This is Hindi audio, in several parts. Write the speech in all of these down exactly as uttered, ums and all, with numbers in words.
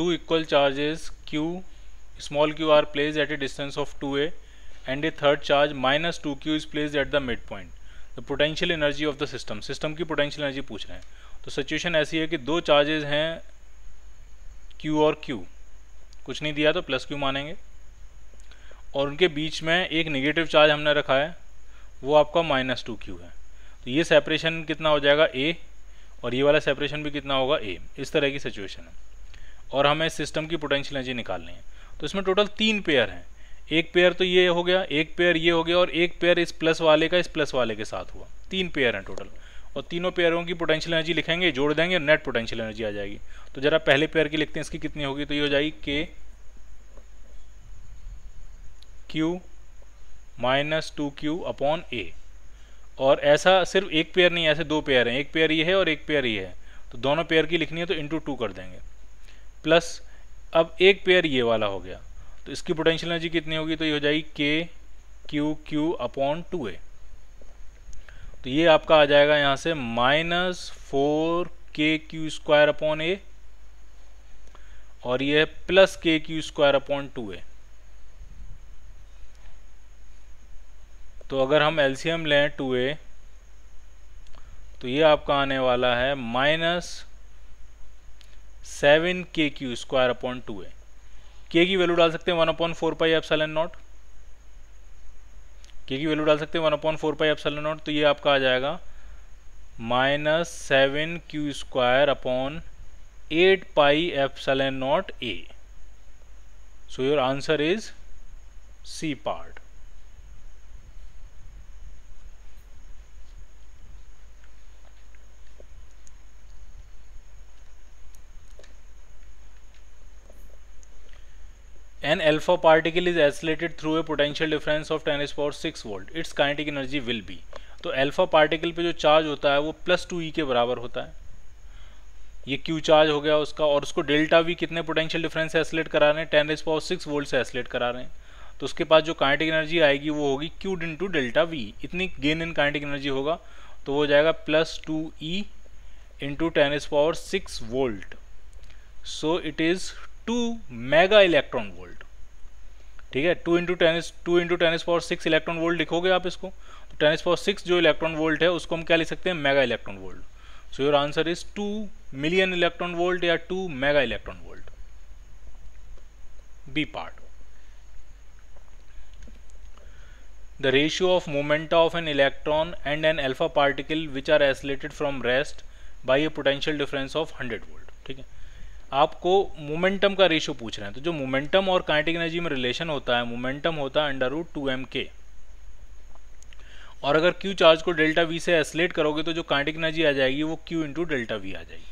two equal charges q, small q are placed at a distance of two a and a third charge minus two q is placed at the midpoint. The potential energy of the system, system की potential energy पूछ रहे हैं. तो सिचुएशन ऐसी है कि दो charges हैं q और q, कुछ नहीं दिया तो प्लस q मानेंगे, और उनके बीच में एक नेगेटिव चार्ज हमने रखा है, वो आपका माइनस टू क्यू है. तो ये सेपरेशन कितना हो जाएगा a, और ये वाला सेपरेशन भी कितना होगा a. इस तरह की सिचुएशन है और हमें इस सिस्टम की पोटेंशियल एनर्जी निकालनी है. तो इसमें टोटल तीन पेयर हैं, एक पेयर तो ये हो गया, एक पेयर ये हो गया, और एक पेयर इस प्लस वाले का इस प्लस वाले के साथ हुआ. तीन पेयर हैं टोटल, और तीनों पेयरों की पोटेंशियल एनर्जी लिखेंगे, जोड़ देंगे, नेट पोटेंशियल एनर्जी आ जाएगी. तो जरा पहले पेयर की लिखते हैं, इसकी कितनी होगी, तो ये हो जाएगी k q minus two q upon a. और ऐसा सिर्फ एक पेयर नहीं है, ऐसे दो पेयर हैं, एक पेयर ये है और एक पेयर ये है. तो दोनों पेयर की लिखनी है तो इंटू टू कर देंगे, प्लस अब एक पेयर ये वाला हो गया, तो इसकी पोटेंशियल एनर्जी कितनी होगी, तो ये हो जाएगी k q q upon two a. तो ये आपका आ जाएगा यहाँ से minus four k q square upon a, और ये है plus k q square upon two a. तो अगर हम एलसीएम लें टू ए, तो ये आपका आने वाला है minus seven k q square upon two a. K की वैल्यू डाल सकते हैं one upon four pi epsilon naught, k की वैल्यू डाल सकते हैं one upon four pi epsilon naught. तो ये आपका आ जाएगा minus seven q square upon eight pi epsilon naught a. So your answer is C part. An alpha particle is accelerated through a potential difference of ten to the power six volt. Its kinetic energy will be. तो alpha particle पे जो चार्ज होता है वो प्लस टू ई के बराबर होता है. ये q चार्ज हो गया उसका, और उसको डेल्टा v कितने पोटेंशियल डिफरेंस से एसलेट करा रहे हैं, ten to the power six volt से एसलेट करा रहे हैं. तो उसके पास जो काइनेटिक एनर्जी आएगी वो होगी q इंटू डेल्टा v. इतनी गेन इन काइनेटिक एनर्जी होगा, तो वो जाएगा plus two e into ten to the power six volt. So it is two mega electron volt. ठीक है, two into ten's two into ten's power six electron volt लिखोगे आप इसको, तो टेनिस पावर सिक्स जो इलेक्ट्रॉन वोल्ट है उसको हम क्या लिख सकते हैं, mega electron volt. So your answer is two million electron volt या two mega electron volt, B part. The ratio of momenta of an electron and an alpha particle which are accelerated from rest by a potential difference of hundred volt. ठीक है, आपको मोमेंटम का रेशियो पूछ रहे हैं, तो जो मोमेंटम और काइनेटिक एनर्जी में रिलेशन होता है, मोमेंटम होता है under root two M K. और अगर क्यू चार्ज को डेल्टा वी से एसलेट करोगे तो जो काइनेटिक एनर्जी आ जाएगी वो क्यू इंटू डेल्टा वी आ जाएगी.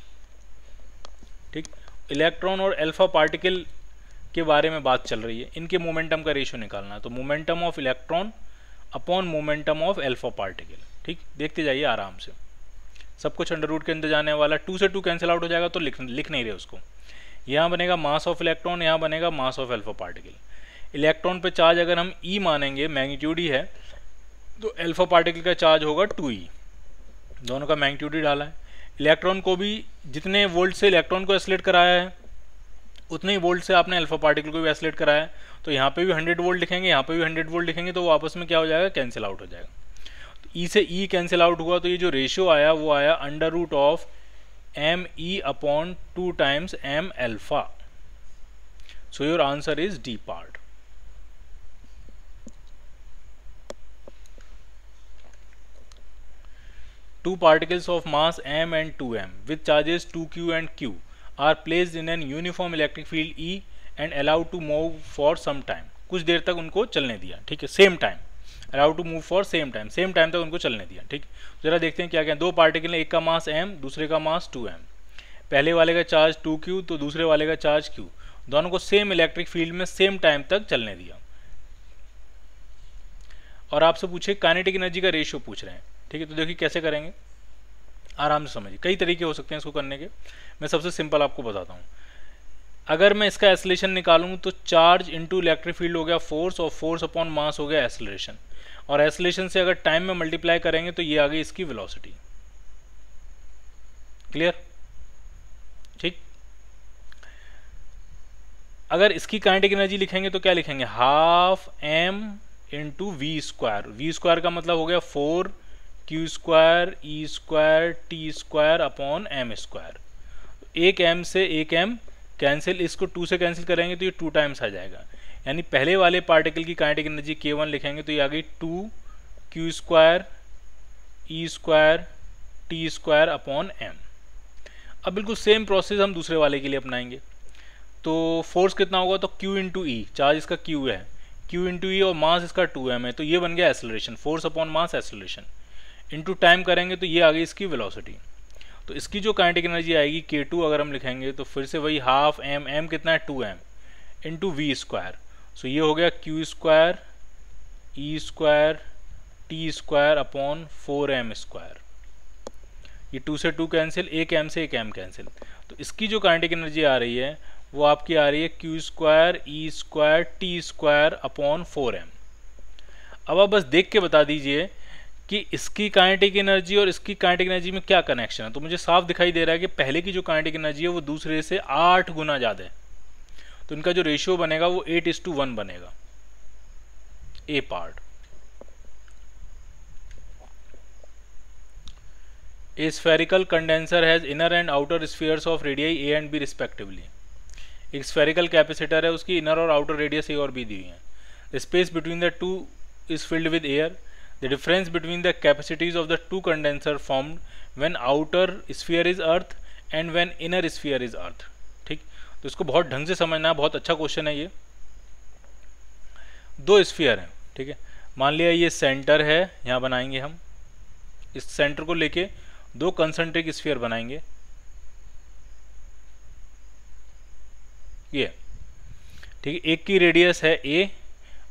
ठीक, इलेक्ट्रॉन और अल्फा पार्टिकल के बारे में बात चल रही है, इनके मोमेंटम का रेशियो निकालना है, तो momentum of electron upon momentum of alpha particle. ठीक, देखते जाइए आराम से, सब कुछ अंडर रूट के अंदर जाने वाला. टू से टू कैंसिल आउट हो जाएगा, तो लिख लिख नहीं रहे उसको. यहाँ बनेगा मास ऑफ इलेक्ट्रॉन, यहाँ बनेगा mass of alpha particle. Electron पे चार्ज अगर हम ई मानेंगे, मैग्नीट्यूड ही है, तो अल्फा पार्टिकल का चार्ज होगा टू ई. दोनों का मैग्नीट्यूड ही डाला है. इलेक्ट्रॉन को भी जितने वोल्ट से इलेक्ट्रॉन को एसलेट कराया है उतने ही वोल्ट से आपने अल्फा पार्टिकल को भी एसलेट कराया है. तो यहाँ पर भी हंड्रेड वोल्ट लिखेंगे, यहाँ पर भी हंड्रेड वोल्ट लिखेंगे, तो वो आपस में क्या हो जाएगा, कैंसिल आउट हो जाएगा. ई e से ई कैंसिल आउट हुआ, तो ये जो रेशियो आया वो आया under root of m e upon two times m alpha. So your answer is D part. Two particles of mass m and two m with charges two q and q are placed in an uniform electric field E and allowed to move for some time. कुछ देर तक उनको चलने दिया. ठीक है, same time allow to move for same time, same time तक उनको चलने दिया. ठीक, जरा देखते हैं क्या क्या. दो पार्टिकल हैं, एक का मास m, दूसरे का मास टू एम. पहले वाले का चार्ज टू क्यू, तो दूसरे वाले का चार्ज q. दोनों को सेम इलेक्ट्रिक फील्ड में सेम टाइम तक चलने दिया. और आपसे पूछे काइनेटिक एनर्जी का रेशियो पूछ रहे हैं. ठीक है, तो देखिए कैसे करेंगे, आराम से समझिए. कई तरीके हो सकते हैं इसको करने के, मैं सबसे सिंपल आपको बताता हूँ. अगर मैं इसका एसलेशन निकालूँ तो चार्ज इंटू इलेक्ट्रिक फील्ड हो गया फोर्स, और फोर्स अपॉन मास हो गया एसलेशन. और एसलेशन से अगर टाइम में मल्टीप्लाई करेंगे तो ये आ गई इसकी वेलोसिटी. क्लियर? ठीक, अगर इसकी काइनेटिक एनर्जी लिखेंगे तो क्या लिखेंगे, half M into we square. We square का मतलब हो गया फोर क्यू स्क्वायर ई square T square upon M square. एक एम से एक एम कैंसिल, इसको टू से कैंसिल करेंगे तो ये टू टाइम्स आ जाएगा। यानी पहले वाले पार्टिकल की काइनेटिक एनर्जी के वन लिखेंगे तो ये आ गई टू क्यू स्क्वायर ई square T square upon M. अब बिल्कुल सेम प्रोसेस हम दूसरे वाले के लिए अपनाएंगे। तो फोर्स कितना होगा, तो Q इंटू ई, चार्ज इसका Q है, Q इंटू ई और मास इसका टू एम है, तो ये बन गया acceleration, force upon mass acceleration. Into time करेंगे तो ये आ गई इसकी वेलोसिटी। तो इसकी जो काइनेटिक एनर्जी आएगी के टू अगर हम लिखेंगे तो फिर से वही हाफ एम, एम कितना है two m into we square. So ये हो गया क्यू स्क्वायर ई square T square upon four m square. ये टू से टू कैंसिल, एक एम से एक एम कैंसिल, तो इसकी जो काइनेटिक एनर्जी आ रही है वो आपकी आ रही है क्यू स्क्वायर ई square T square upon four m. अब आप बस देख के बता दीजिए कि इसकी काइनेटिक एनर्जी और इसकी काइनेटिक एनर्जी में क्या कनेक्शन है। तो मुझे साफ दिखाई दे रहा है कि पहले की जो काइनेटिक एनर्जी है वो दूसरे से आठ गुना ज़्यादा है, तो इनका जो रेशियो बनेगा वो एट इज टू वन बनेगा। A part A spherical condenser has inner and outer spheres of radii A and B respectively. एक spherical capacitor है, उसकी inner और outer radius A और B दी हुई है। The space between the two is filled with air. The difference between the capacities of the two condenser formed when outer sphere is earth and when inner sphere is earth. ठीक, तो इसको बहुत ढंग से समझना, बहुत अच्छा क्वेश्चन है। ये दो स्फीयर हैं, ठीक है, मान लिया ये सेंटर है, यहाँ बनाएंगे हम इस सेंटर को लेके दो कंसेंट्रिक स्फीयर बनाएंगे। ये ठीक है, एक की रेडियस है ए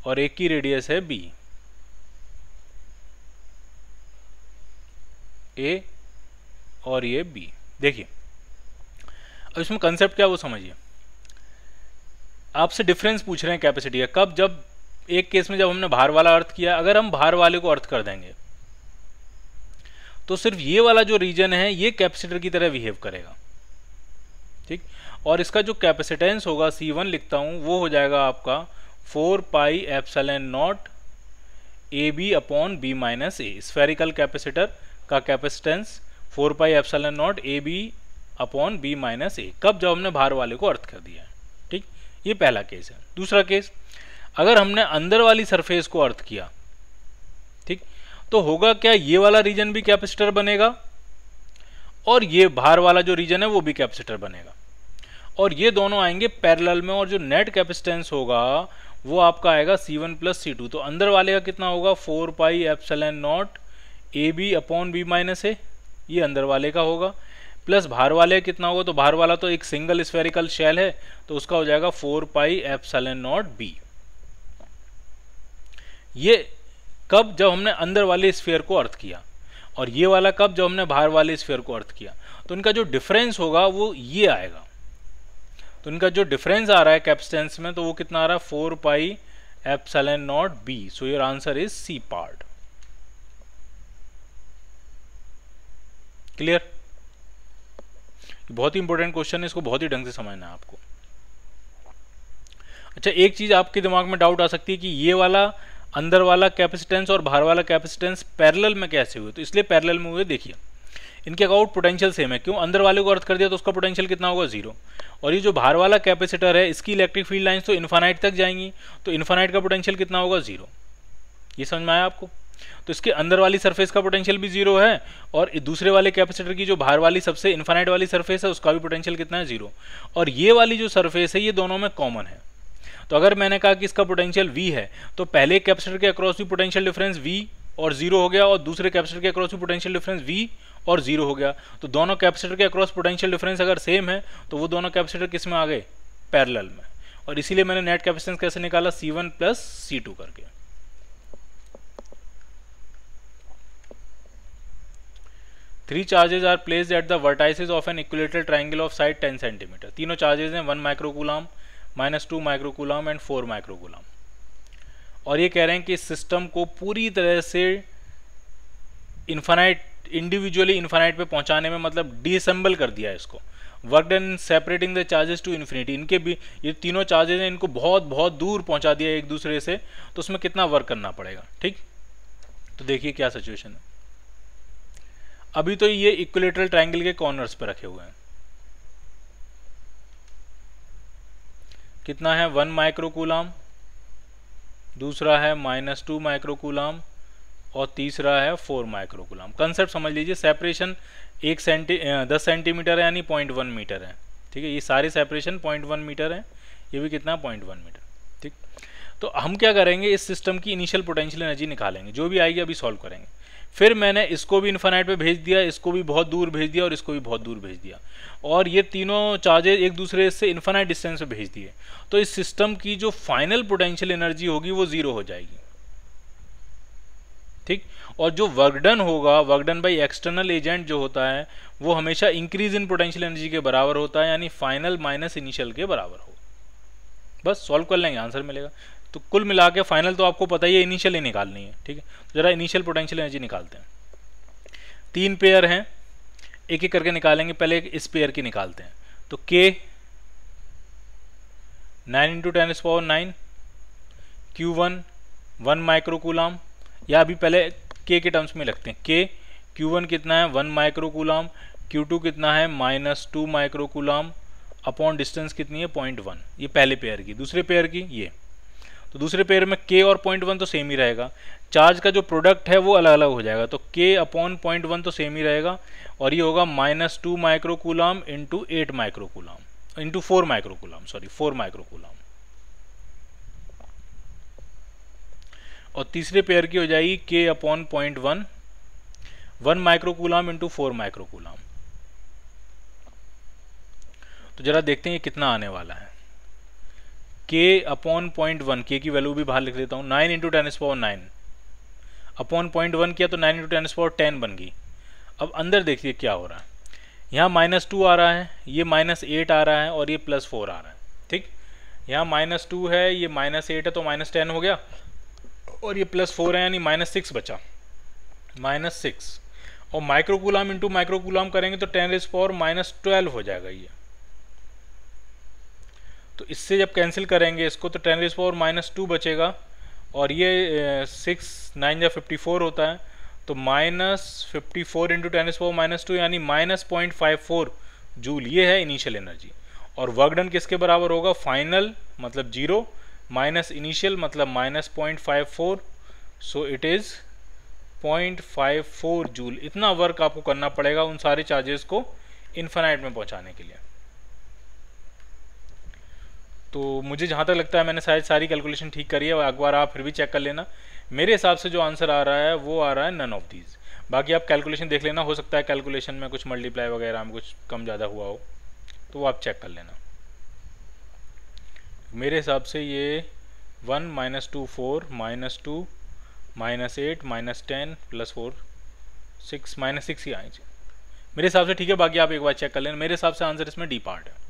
और एक की रेडियस है बी, ए और ये बी। देखिए अब इसमें कंसेप्ट क्या है वो समझिए। आपसे डिफरेंस पूछ रहे हैं कैपेसिटी का, कब, जब एक केस में जब हमने बाहर वाला अर्थ किया, अगर हम बाहर वाले को अर्थ कर देंगे तो सिर्फ ये वाला जो रीजन है ये कैपेसिटर की तरह बिहेव करेगा, ठीक। और इसका जो कैपेसिटेंस होगा सी वन लिखता हूँ, वो हो जाएगा आपका four pi epsilon naught A B upon B minus A. Spherical capacitor का capacitance four pi epsilon naught A B upon B minus ए, कब, जब हमने बाहर वाले को अर्थ कर दिया, ठीक। ये पहला केस है। दूसरा केस, अगर हमने अंदर वाली सरफेस को अर्थ किया, ठीक, तो होगा क्या, ये वाला रीजन भी कैपेसिटर बनेगा और ये बाहर वाला जो रीजन है वो भी कैपेसिटर बनेगा, और ये दोनों आएंगे पैरेलल में, और जो नेट कैपेसिटेंस होगा वो आपका आएगा C one plus C two. तो अंदर वाले का कितना होगा, four pi epsilon naught A B upon B minus ए, ये अंदर वाले का होगा, प्लस बाहर वाले का कितना होगा, तो बाहर वाला तो एक सिंगल स्फेरिकल शेल है तो उसका हो जाएगा four pi epsilon naught b. ये कब, जब हमने अंदर वाले स्फीयर को अर्थ किया, और ये वाला कब, जब हमने बाहर वाले स्फीयर को अर्थ किया, तो इनका जो डिफरेंस होगा वो ये आएगा। तो इनका जो डिफरेंस आ रहा है कैपेसिटेंस में तो वो कितना आ रहा है, four pi epsilon naught B. So your answer is C part. Clear? बहुत ही इंपॉर्टेंट क्वेश्चन है, इसको बहुत ही ढंग से समझना है आपको। अच्छा, एक चीज आपके दिमाग में डाउट आ सकती है कि ये वाला अंदर वाला कैपेसिटेंस और बाहर वाला कैपेसिटेंस पैरेलल में कैसे हुए, तो इसलिए पैरेलल में हुए। देखिए इनके अकाउट पोटेंशियल सेम है, क्यों, अंदर वाले को अर्थ कर दिया तो उसका पोटेंशियल कितना होगा, जीरो, और ये जो बाहर वाला कैपेसिटर है इसकी इलेक्ट्रिक फील्ड लाइंस तो इन्फानाइट तक जाएंगी, तो इन्फानाइट का पोटेंशियल कितना होगा, जीरो। ये समझ में आया आपको? तो इसके अंदर वाली सरफेस का पोटेंशियल भी जीरो है, और दूसरे वाले कैपेसिटर की जो बाहर वाली सबसे इन्फानाइट वाली सरफेस है उसका भी पोटेंशियल कितना है, जीरो, और ये वाली जो सरफेस है ये दोनों में कॉमन है। तो अगर मैंने कहा कि इसका पोटेंशियल V है, तो पहले कैपेसिटर के अक्रॉस भी पोटेंशियल डिफरेंस V और जीरो हो गया, और दूसरे कैपेसिटर के अक्रॉस भी पोटेंशियल डिफरेंस V और जीरो हो गया। तो दोनों कैपेसिटर के अक्रॉस पोटेंशियल डिफरेंस अगर सेम है तो वो दोनों कैपेसिटर किस में आ गए, पैरेलल में, और इसीलिए मैंने नेट कैपेसिटेंस कैसे निकाला, C one plus C two करके। Three charges are placed at the vertices of an equilateral triangle of side ten centimetre. तीनों चार्जेज हैं one micro coulomb, minus two micro coulomb and four micro coulomb, और ये कह रहे हैं कि सिस्टम को पूरी तरह से इन्फानाइट, इंडिविजुअली इन्फानाइट पे पहुंचाने में, मतलब डिसेंबल कर दिया इसको, work done separating the charges to infinity, इनके भी ये तीनों चार्जेस हैं, इनको बहुत बहुत दूर पहुंचा दिया एक दूसरे से, तो उसमें कितना वर्क करना पड़ेगा। ठीक, तो देखिए क्या सिचुएशन है। अभी तो ये इक्विलेटरल ट्राइंगल के कॉर्नर्स पर रखे हुए हैं, कितना है वन माइक्रो कूलाम, दूसरा है माइनस टू माइक्रो कूलाम और तीसरा है फोर माइक्रो कूलाम। कंसेप्ट समझ लीजिए, सेपरेशन एक सेंटी दस सेंटीमीटर है यानी पॉइंट वन मीटर है। ठीक है, ये सारे सेपरेशन पॉइंट वन मीटर है, ये भी कितना पॉइंट वन मीटर। ठीक, तो हम क्या करेंगे, इस सिस्टम की इनिशियल पोटेंशियल एनर्जी निकालेंगे, जो भी आएगी अभी सॉल्व करेंगे। फिर मैंने इसको भी इन्फिनाइट पे भेज दिया, इसको भी बहुत दूर भेज दिया और इसको भी बहुत दूर भेज दिया, और ये तीनों चार्जेज एक दूसरे से इन्फिनाइट डिस्टेंस पे भेज दिए, तो इस सिस्टम की जो फाइनल पोटेंशियल एनर्जी होगी वो जीरो हो जाएगी। ठीक, और जो वर्क डन होगा, work done by external agent जो होता है वो हमेशा इंक्रीज इन पोटेंशियल एनर्जी के बराबर होता है, यानी फाइनल माइनस इनिशियल के बराबर हो। बस सॉल्व कर लेंगे, आंसर मिलेगा। तो कुल मिला के फाइनल तो आपको पता ही है, इनिशियल ही निकालनी है। ठीक है, तो जरा इनिशियल पोटेंशियल एनर्जी निकालते हैं। तीन पेयर हैं, एक एक करके निकालेंगे, पहले एक इस पेयर की निकालते हैं। तो k nine into ten's power nine, q one one micro coulomb, या अभी पहले के के टर्म्स में लगते हैं। के क्यू वन कितना है one micro coulomb, q two कितना है minus two micro coulomb upon distance कितनी है पॉइंट वन, ये पहले पेयर की। दूसरे पेयर की ये, तो दूसरे पेयर में k और पॉइंट वन तो सेम ही रहेगा, चार्ज का जो प्रोडक्ट है वो अलग अलग हो जाएगा, तो k अपॉन पॉइंट वन तो सेम ही रहेगा, और ये होगा minus two micro coulomb into eight micro coulomb into four micro coulomb sorry four micro coulomb, और तीसरे पेयर की हो जाएगी k upon point one one micro coulomb into four micro coulomb. तो जरा देखते हैं ये कितना आने वाला है। के अपॉन पॉइंट वन, के की वैल्यू भी बाहर लिख देता हूँ, nine into ten's power nine upon point one किया तो nine into ten's power ten बन गई। अब अंदर देखिए क्या हो रहा है, यहाँ माइनस टू आ रहा है, ये माइनस एट आ रहा है और ये प्लस फोर आ रहा है। ठीक, यहाँ माइनस टू है, ये माइनस एट है तो माइनस टेन हो गया, और ये प्लस फोर है यानी माइनस सिक्स बचा, माइनस सिक्स, और micro coulomb into micro coulomb करेंगे तो टेन इस पावर माइनस ट्वेल्व हो जाएगा ये। तो इससे जब कैंसिल करेंगे इसको तो ten raise power minus two बचेगा, और ये सिक्स नाइन या फिफ्टी फोर होता है, तो minus fifty four into ten raise power minus two यानी minus point five four joule, ये है इनिशियल एनर्जी। और वर्क डन किसके बराबर होगा, फाइनल मतलब जीरो माइनस इनिशियल मतलब minus point five four, so it is point five four joule. इतना वर्क आपको करना पड़ेगा उन सारे चार्जेस को इन्फिनाइट में पहुँचाने के लिए। तो मुझे जहाँ तक लगता है मैंने शायद सारी कैलकुलेशन ठीक करी है, और एक बार आप फिर भी चेक कर लेना। मेरे हिसाब से जो आंसर आ रहा है वो आ रहा है नन ऑफ दीज, बाकी आप कैलकुलेशन देख लेना, हो सकता है कैलकुलेशन में कुछ मल्टीप्लाई वगैरह में कुछ कम ज़्यादा हुआ हो, तो वो आप चेक कर लेना। मेरे हिसाब से ये one minus two four minus two minus eight minus ten plus four six minus six ही आए मेरे हिसाब से, ठीक है, बाकी आप एक बार चेक कर लेना। मेरे हिसाब से आंसर इसमें डी पार्ट है।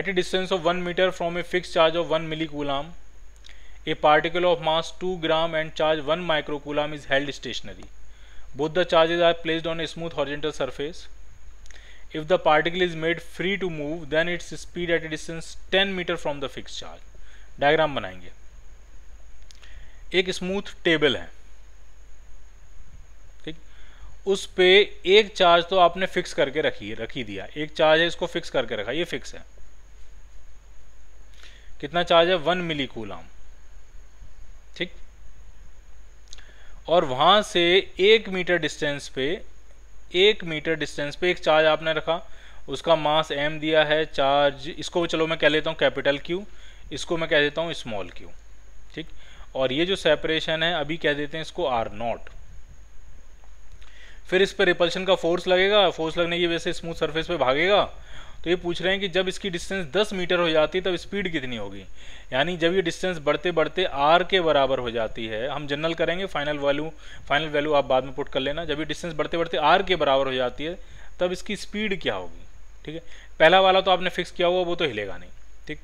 At a distance of one meter from a fixed charge of one millicoulomb, a particle of mass two gram and charge one microcoulomb is held stationary. Both the charges are placed on a smooth horizontal surface. If the particle is made free to move, then its speed at a distance ten meter from the fixed charge. Diagram बनाएंगे। एक smooth table है, उस पे एक चार्ज तो आपने फिक्स करके रखी रखी दिया, एक चार्ज है इसको फिक्स करके रखा, ये फिक्स है। कितना चार्ज है वन मिली कूलाम। ठीक, और वहां से एक मीटर डिस्टेंस पे एक मीटर डिस्टेंस पे एक चार्ज आपने रखा, उसका मास m दिया है, चार्ज इसको चलो मैं कह लेता हूँ कैपिटल Q, इसको मैं कह देता हूँ स्मॉल q। ठीक, और ये जो सेपरेशन है अभी कह देते हैं इसको आर नॉट। फिर इस पर रिपल्शन का फोर्स लगेगा, फोर्स लगने की वजह से स्मूथ सरफेस पे भागेगा। तो ये पूछ रहे हैं कि जब इसकी डिस्टेंस दस मीटर हो जाती है तब स्पीड कितनी होगी, यानी जब ये डिस्टेंस बढ़ते बढ़ते आर के बराबर हो जाती है, हम जनरल करेंगे, फाइनल वैल्यू फाइनल वैल्यू आप बाद में पुट कर लेना। जब ये डिस्टेंस बढ़ते बढ़ते आर के बराबर हो जाती है तब इसकी स्पीड क्या होगी। ठीक है, पहला वाला तो आपने फिक्स किया हुआ, वो तो हिलेगा नहीं। ठीक,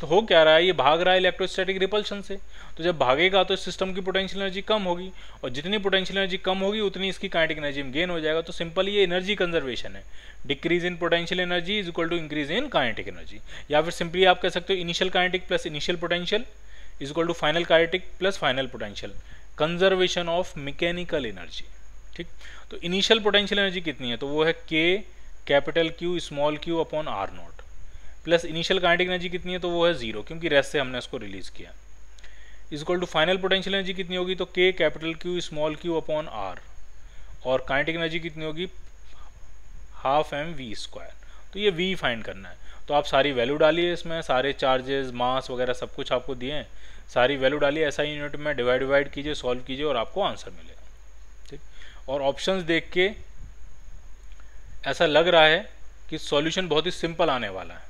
तो हो क्या रहा है, ये भाग रहा है इलेक्ट्रोस्टैटिक रिपल्शन से। तो जब भागेगा तो सिस्टम की पोटेंशियल एनर्जी कम होगी, और जितनी पोटेंशियल एनर्जी कम होगी उतनी इसकी काइनेटिक एनर्जी में गेन हो जाएगा। तो सिंपल ये एनर्जी कंजर्वेशन है, decrease in potential energy is equal to increase in kinetic energy. या फिर सिंपली आप कह सकते हो initial kinetic plus initial potential is equal to final kinetic plus final potential, conservation of mechanical energy. ठीक, तो इनिशियल पोटेंशियल एनर्जी कितनी है, तो वो है के capital Q small Q upon are naught, plus initial kinetic energy कितनी है तो वो है जीरो, क्योंकि रेस्ट से हमने इसको रिलीज किया। Is equal to final potential energy कितनी होगी, तो के capital Q small Q upon are, और काइनेटिक एनर्जी कितनी होगी, हाफ एम वी स्क्वायर। तो ये वी फाइंड करना है, तो आप सारी वैल्यू डालिए इसमें, सारे चार्जेस मास वगैरह सब कुछ आपको दिए हैं, सारी वैल्यू डालिए एसआई यूनिट में, डिवाइड डिवाइड कीजिए, सॉल्व कीजिए और आपको आंसर मिलेगा। ठीक, और ऑप्शंस देख के ऐसा लग रहा है कि सॉल्यूशन बहुत ही सिंपल आने वाला है।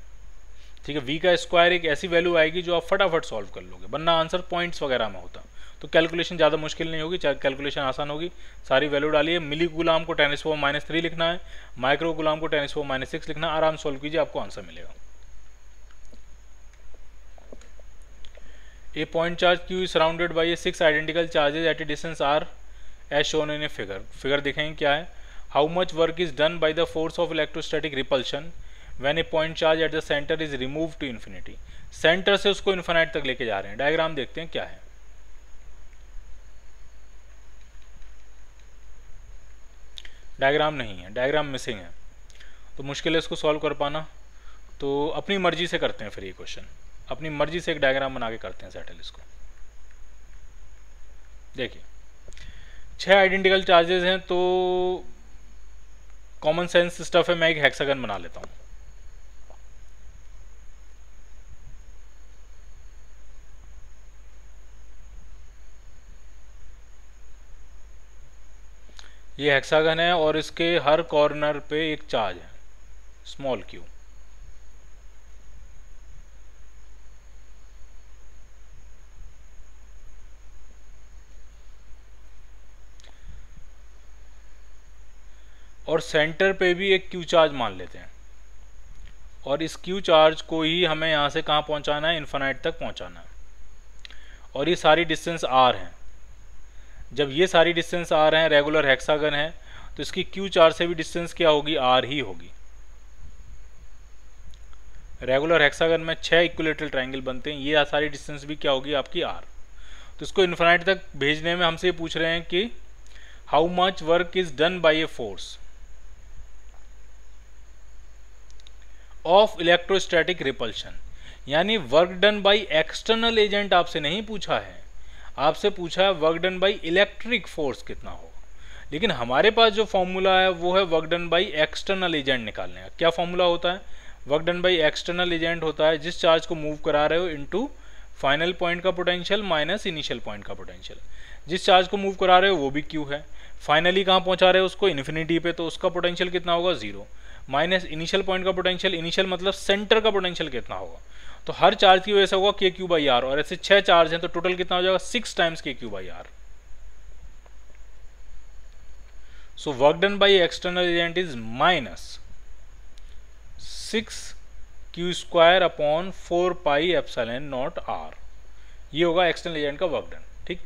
ठीक है, v का स्क्वायर एक ऐसी वैल्यू आएगी जो आप फटाफट सॉल्व कर लोगे, वरना आंसर पॉइंट्स वगैरह में होता, तो कैलकुलेशन ज़्यादा मुश्किल नहीं होगी, कैलकुलेशन आसान होगी। सारी वैल्यू डालिए, मिली गुलाम को टेनिस फोर माइनस थ्री लिखना है, माइक्रो गुलाम को टेनिस फोर माइनस सिक्स लिखना है, आराम सॉल्व कीजिए, आपको आंसर मिलेगा। A point charge Q is surrounded by a six identical charges at a distance are as shown in a figure. Figure देखेंगे क्या है, how much work is done by the force of electrostatic repulsion when a point charge at the centre is remove to infinity. Centre से उसको इन्फिनाइट तक लेके जा रहे हैं। डायग्राम देखते हैं क्या है। डायग्राम नहीं है, डायग्राम मिसिंग है, तो मुश्किल है इसको सॉल्व कर पाना। तो अपनी मर्जी से करते हैं, फिर ये क्वेश्चन अपनी मर्जी से एक डायग्राम बना के करते हैं सेटल इसको। देखिए, छह आइडेंटिकल चार्जेस हैं, तो कॉमन सेंस स्टफ है, मैं एक हेक्सागन बना लेता हूँ। ये हेक्सागन है और इसके हर कॉर्नर पे एक चार्ज है स्मॉल क्यू। और सेंटर पे भी एक क्यू चार्ज मान लेते हैं, और इस क्यू चार्ज को ही हमें यहाँ से कहाँ पहुँचाना है, इन्फिनाइट तक पहुँचाना है। और ये सारी डिस्टेंस आर है। जब ये सारी डिस्टेंस आर हैं, रेगुलर हेक्सागन है, तो इसकी क्यू चार्ज से भी डिस्टेंस क्या होगी, आर ही होगी। रेगुलर हेक्सागन में छह इक्विलेटरल ट्रायंगल बनते हैं, ये सारी डिस्टेंस भी क्या होगी आपकी आर। तो इसको इन्फिनाइट तक भेजने में हमसे ये पूछ रहे हैं कि how much work is done by a force of electrostatic repulsion, यानी work done by external agent आपसे नहीं पूछा है, आपसे पूछा है work done by electric force कितना हो। लेकिन हमारे पास जो फॉर्मूला है वो है work done by external agent निकालने का। क्या फॉर्मूला होता है, work done by external agent होता है जिस चार्ज को मूव करा रहे हो इनटू फाइनल पॉइंट का पोटेंशियल माइनस इनिशियल पॉइंट का पोटेंशियल। जिस चार्ज को मूव करा रहे हो वो भी क्यू है, फाइनली कहाँ पहुँचा रहे हो उसको, इन्फिनिटी पे, तो उसका पोटेंशियल कितना होगा, जीरो, माइनस इनिशियल पॉइंट का पोटेंशियल, इनिशियल मतलब सेंटर का पोटेंशियल कितना होगा। तो हर चार्ज की वजह से होगा के क्यू बाई आर, और ऐसे छह चार्ज हैं तो टोटल कितना हो जाएगा, सिक्स टाइम्स के Q by are. So work done by external agent is minus six q square upon four pi epsilon naught are, ये होगा एक्सटर्नल एजेंट का वर्क डन। ठीक,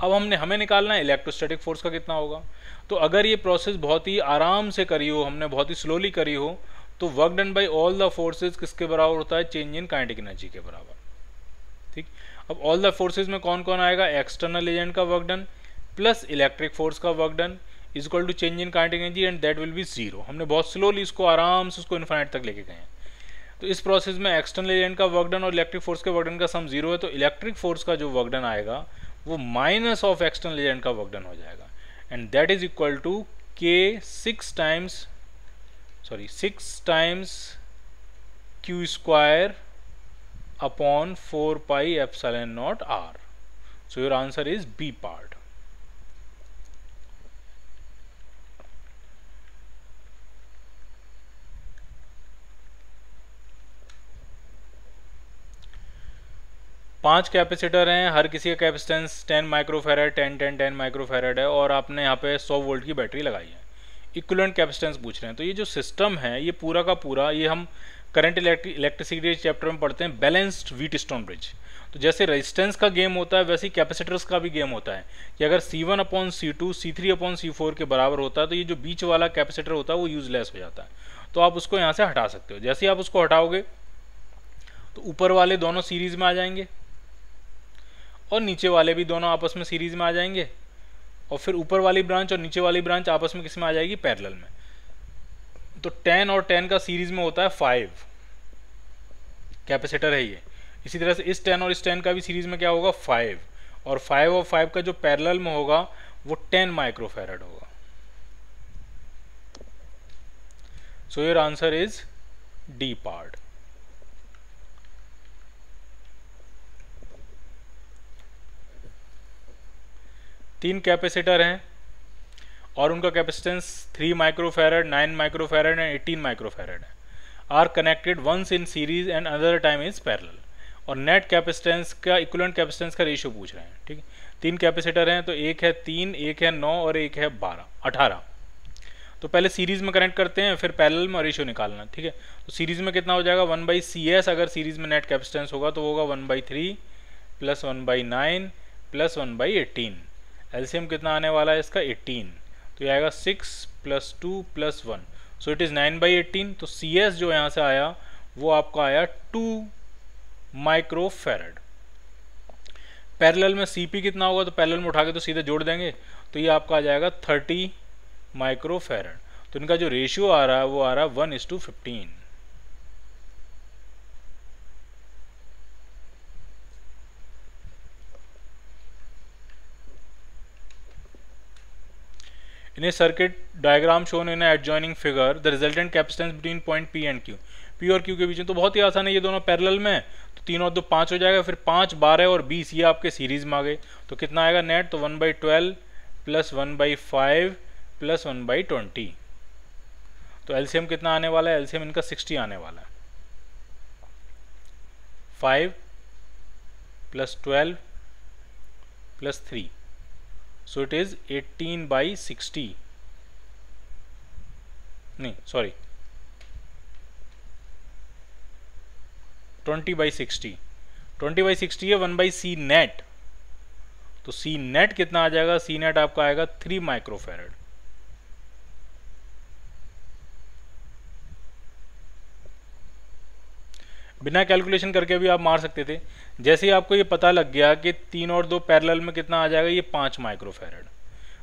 अब हमने हमें निकालना है इलेक्ट्रोस्टैटिक फोर्स का कितना होगा। तो अगर ये प्रोसेस बहुत ही आराम से करी हो, हमने बहुत ही स्लोली करी हो, तो work done by all the forces किसके बराबर होता है, चेंज इन काइनेटिक एनर्जी के बराबर। ठीक, अब ऑल द फोर्सेज में कौन कौन आएगा, एक्सटर्नल एजेंट का work done plus electric force का work done is equal to change in kinetic energy, and that will be zero. हमने बहुत स्लोली इसको आराम से उसको इन्फिनाइट तक लेके गए हैं। तो इस प्रोसेस में एक्सटर्नल एजेंट का वर्क डन और इलेक्ट्रिक फोर्स के वर्क डन का सम जीरो है, तो इलेक्ट्रिक फोर्स का जो वर्क डन आएगा वो माइनस ऑफ एक्सटर्नल एजेंट का वर्क डन हो जाएगा, and that is equal to k six times sorry six times Q square upon four pi epsilon naught are. So your answer is B part. पांच कैपेसिटर हैं, हर किसी का capacitance ten microfarad, ten ten ten microfarad है, और आपने यहाँ पे सौ वोल्ट की बैटरी लगाई है। इक्विवेलेंट कैपेसिटेंस पूछ रहे हैं। तो ये जो सिस्टम है ये पूरा का पूरा ये हम करंट इलेक्ट्रिसिटी चैप्टर में पढ़ते हैं बैलेंस्ड व्हीटस्टोन ब्रिज। तो जैसे रेजिस्टेंस का गेम होता है वैसे ही कैपेसिटर्स का भी गेम होता है कि अगर C one upon C two C three upon C four के बराबर होता है तो ये जो बीच वाला कैपेसिटर होता है वो यूजलेस हो जाता है। तो आप उसको यहाँ से हटा सकते हो। जैसे आप उसको हटाओगे तो ऊपर वाले दोनों सीरीज में आ जाएंगे और नीचे वाले भी दोनों आपस में सीरीज में आ जाएंगे और फिर ऊपर वाली ब्रांच और नीचे वाली ब्रांच आपस में किस में आ जाएगी, पैरेलल में। तो टेन और टेन का सीरीज में होता है फाइव, कैपेसिटर है ये। इसी तरह से इस टेन और इस टेन का भी सीरीज में क्या होगा, फाइव। और फाइव और फाइव का जो पैरेलल में होगा वो टेन माइक्रोफैराड होगा। So your answer is D part. तीन कैपेसिटर हैं और उनका capacitance three microfarad, nine microfarad and eighteen microfarad है। Are connected once in series and other time is parallel. और नेट कैपेसिटेंस का इक्विवेलेंट कैपेसिटेंस का रेशियो पूछ रहे हैं, ठीक है। तीन कैपेसिटर हैं तो एक है तीन, एक है नौ और एक है बारह, अठारह। तो पहले सीरीज में कनेक्ट करते हैं फिर पैरेलल में रेशियो निकालना, ठीक है। तो सीरीज में कितना हो जाएगा, वन बाई सी एस। अगर सीरीज में नेट कैपेसिटेंस होगा तो होगा one by three plus one by nine plus one by eighteen. LCM कितना आने वाला है इसका, एटीन। तो ये आएगा six plus two plus one, so it is nine by eighteen. तो सी एस जो यहाँ से आया वो आपका आया टू माइक्रोफैराड। पैरेलल में सी पी कितना होगा, तो पैरेलल में उठा के तो सीधे जोड़ देंगे, तो ये आपका आ जाएगा थर्टी माइक्रोफैराड। तो इनका जो रेशियो आ रहा है वो आ रहा है one is to fifteen. In a circuit diagram shown in an adjoining figure, the resultant capacitance between point P and Q, P और Q के बीच में। तो बहुत ही आसान है, ये दोनों पैरेलल में है तो तीन और दो पाँच हो जाएगा, फिर पाँच बारह और बीस ये आपके सीरीज में आ गए। तो कितना आएगा नेट, तो one by twelve plus one by five plus one by twenty. तो एलसीएम कितना आने वाला है, एलसीएम इनका सिक्सटी आने वाला है। Five plus twelve plus three, so it is eighteen by sixty, नहीं sorry twenty by sixty. Twenty by sixty है वन बाई सी नेट, तो सी नेट कितना आ जाएगा, सी नेट आपका आएगा थ्री माइक्रोफैराड। बिना कैलकुलेशन करके भी आप मार सकते थे। जैसे ही आपको ये पता लग गया कि तीन और दो पैरेलल में कितना आ जाएगा, ये पाँच माइक्रोफैराड।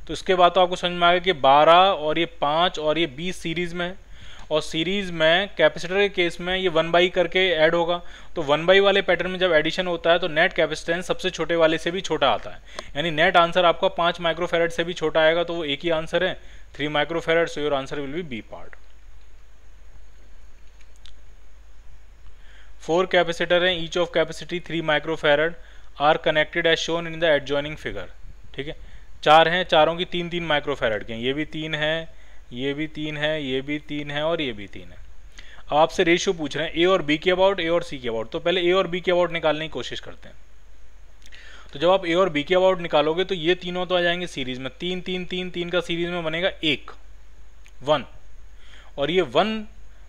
तो इसके बाद तो आपको समझ में आ गया कि बारह और ये पाँच और ये बीस सीरीज़ में है और सीरीज़ में कैपेसिटर के केस में ये वन बाई करके ऐड होगा। तो वन बाई वाले पैटर्न में जब एडिशन होता है तो नेट कैपेसिटेंस सबसे छोटे वाले से भी छोटा आता है, यानी नेट आंसर आपका पाँच माइक्रोफैराड से भी छोटा आएगा। तो वो एक ही आंसर है, three microfarad. So your answer will be B part. Four capacitor हैं, each of capacity three microfarad, are connected as shown in the adjoining figure, ठीक है। चार हैं, चारों की तीन तीन माइक्रोफैराड के हैं, ये भी तीन है, ये भी तीन है, ये भी तीन है और ये भी तीन है। अब आपसे रेशियो पूछ रहे हैं ए और बी के अबाउट, ए और सी के अबाउट। तो पहले ए और बी के अबाउट निकालने की कोशिश करते हैं। तो जब आप ए और बी के अबाउट निकालोगे तो ये तीनों तो आ जाएंगे सीरीज में, तीन तीन तीन तीन का सीरीज में बनेगा एक, वन। और ये वन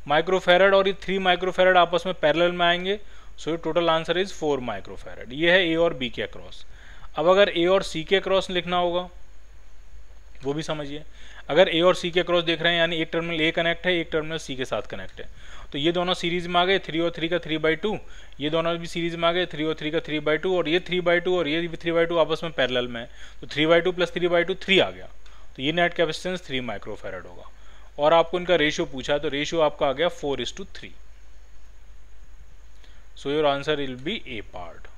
माइक्रोफैराड और ये थ्री माइक्रोफैराड आपस में पैरेलल में आएंगे। सो ये total answer is four microfarad. ये है ए और बी के क्रॉस। अब अगर ए और सी के क्रॉस लिखना होगा वो भी समझिए। अगर ए और सी के क्रॉस देख रहे हैं यानी एक टर्मिनल ए कनेक्ट है, एक टर्मिनल सी के साथ कनेक्ट है, तो ये दोनों सीरीज में आ गए। थ्री और थ्री का थ्री बाई टू, ये दोनों भी सीरीज में आ गए। थ्री और थ्री का थ्री बाई टू और ये थ्री बाई टू और ये थ्री बाई टू आपस में पैरेलल में है। तो three by two plus three by two three आ गया। तो ये नेट कैपेसिटेंस थ्री माइक्रोफैराड होगा। और आपको इनका रेशियो पूछा तो रेशियो आपका आ गया four is to three. So your answer will be A part.